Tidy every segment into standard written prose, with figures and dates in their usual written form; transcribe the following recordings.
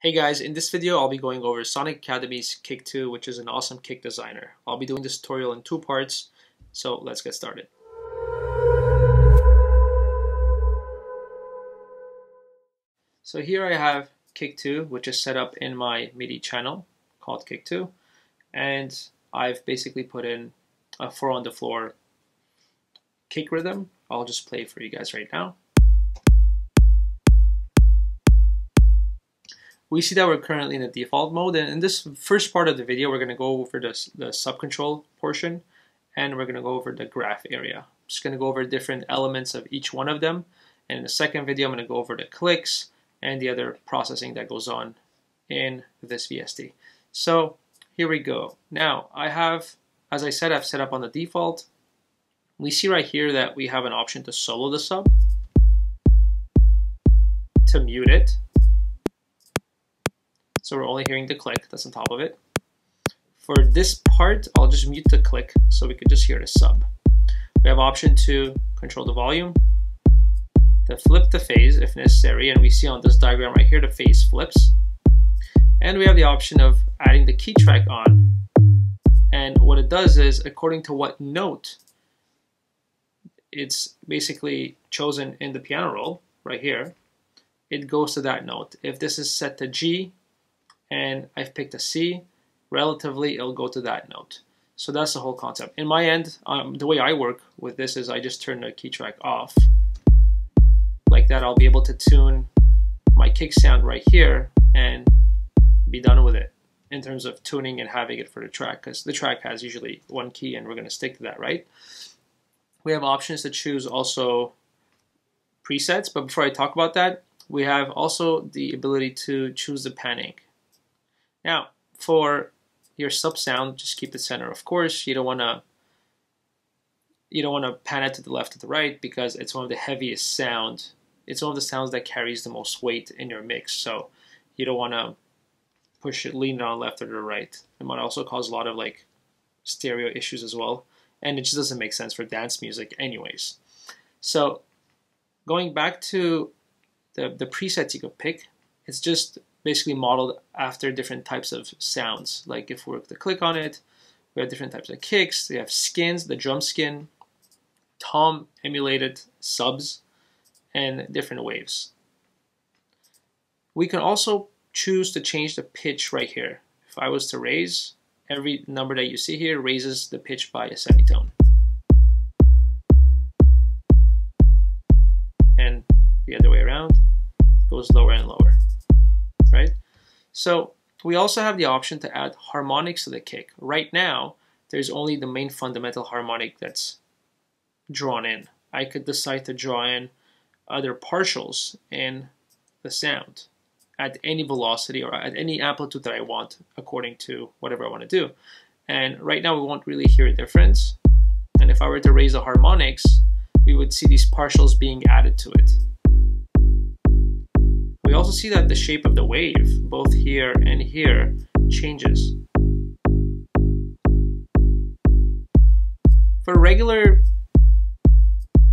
Hey guys, in this video I'll be going over Sonic Academy's Kick 2, which is an awesome kick designer. I'll be doing this tutorial in two parts, so let's get started. So here I have Kick 2, which is set up in my MIDI channel called Kick 2, and I've basically put in a 4 on the floor kick rhythm. I'll just play for you guys right now. We see that we're currently in the default mode, and in this first part of the video, we're going to go over the sub-control portion, and we're going to go over the graph area. I'm just going to go over different elements of each one of them, and in the second video, I'm going to go over the clicks and the other processing that goes on in this VST. So here we go. Now, I have, as I said, I've set up on the default. We see right here that we have an option to solo the sub, to mute it. So we're only hearing the click that's on top of it. For this part, I'll just mute the click so we can just hear the sub. We have option to control the volume, to flip the phase if necessary, and we see on this diagram right here the phase flips. And we have the option of adding the key track on. And what it does is, according to what note it's basically chosen in the piano roll right here, it goes to that note. If this is set to G, and I've picked a C, relatively it'll go to that note. So that's the whole concept. In my end, the way I work with this is I just turn the key track off. Like that, I'll be able to tune my kick sound right here and be done with it in terms of tuning and having it for the track, because the track has usually one key and we're going to stick to that, right? We have options to choose also presets, but before I talk about that, we have also the ability to choose the panning. Now, for your sub sound, just keep the center. Of course, you don't want to pan it to the left or the right because it's one of the heaviest sound. It's one of the sounds that carries the most weight in your mix. So you don't want to push it, lean it on left or to the right. It might also cause a lot of like stereo issues as well, and it just doesn't make sense for dance music, anyways. So going back to the presets you could pick, it's just basically modeled after different types of sounds. Like if we were to click on it, we have different types of kicks. We have skins, the drum skin, tom emulated subs, and different waves. We can also choose to change the pitch right here. If I was to raise, every number that you see here raises the pitch by a semitone. And the other way around, it goes lower and lower. Right? So we also have the option to add harmonics to the kick. Right now, there's only the main fundamental harmonic that's drawn in. I could decide to draw in other partials in the sound at any velocity or at any amplitude that I want according to whatever I want to do. And right now, we won't really hear a difference. And if I were to raise the harmonics, we would see these partials being added to it. We also see that the shape of the wave, both here and here, changes. For regular,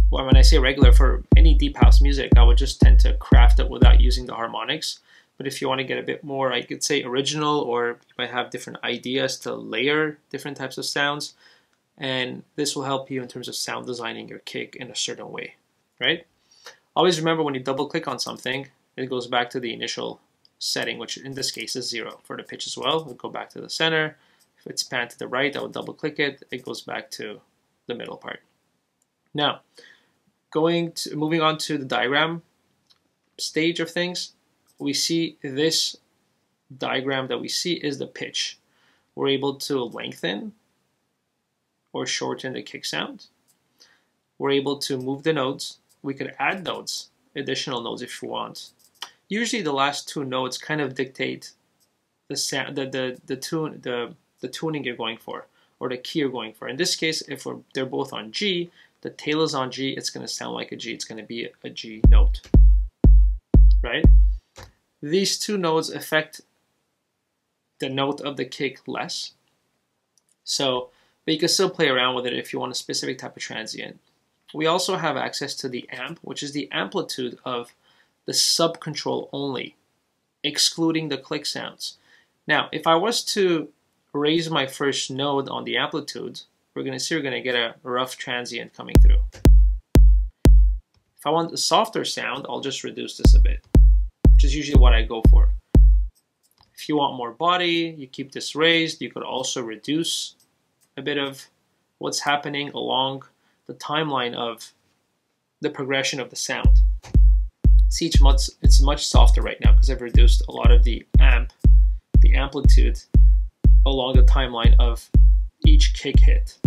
well, when I say regular, for any deep house music, I would just tend to craft it without using the harmonics. But if you want to get a bit more, I could say original, or you might have different ideas to layer different types of sounds. And this will help you in terms of sound designing your kick in a certain way, right? Always remember when you double click on something, it goes back to the initial setting, which in this case is 0. For the pitch as well, we'll go back to the center. If it's panned to the right, I will double click it. It goes back to the middle part. Now, moving on to the diagram stage of things, we see this diagram that we see is the pitch. We're able to lengthen or shorten the kick sound. We're able to move the nodes. We could add nodes, additional nodes if you want. Usually the last two notes kind of dictate the sound, the tuning you're going for, or the key you're going for. In this case, if they're both on G, the tail is on G, it's going to sound like a G, it's going to be a G note, right? These two notes affect the note of the kick less, so, but you can still play around with it if you want a specific type of transient. We also have access to the amp, which is the amplitude of the sub control only excluding the click sounds. Now, if I was to raise my first node on the amplitude, we're going to get a rough transient coming through. If I want a softer sound, I'll just reduce this a bit, which is usually what I go for. If you want more body, you keep this raised. You could also reduce a bit of what's happening along the timeline of the progression of the sound. See, it's much softer right now because I've reduced a lot of the amplitude along the timeline of each kick hit.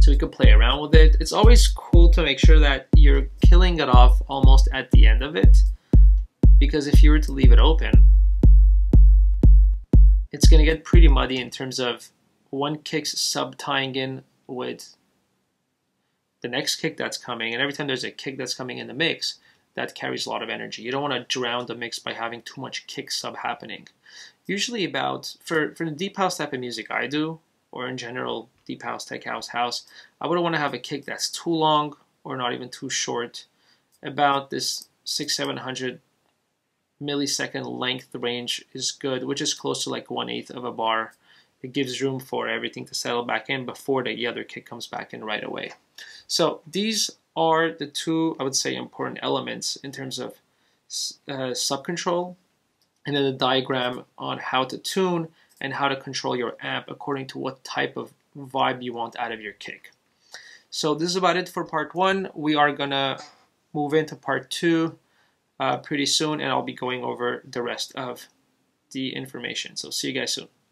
So you can play around with it. It's always cool to make sure that you're killing it off almost at the end of it, because if you were to leave it open, it's going to get pretty muddy in terms of one kick's sub-tying in with the next kick that's coming, and every time there's a kick that's coming in the mix, that carries a lot of energy. You don't want to drown the mix by having too much kick sub happening. Usually for the deep house type of music I do, or in general deep house, tech house, house, I wouldn't want to have a kick that's too long or not even too short. About this 600-700 millisecond length range is good, which is close to like 1/8 of a bar. It gives room for everything to settle back in before the other kick comes back in right away. So these are the two, I would say, important elements in terms of sub control, and then the diagram on how to tune and how to control your amp according to what type of vibe you want out of your kick. So this is about it for part one. We are gonna move into part two pretty soon, and I'll be going over the rest of the information. So see you guys soon.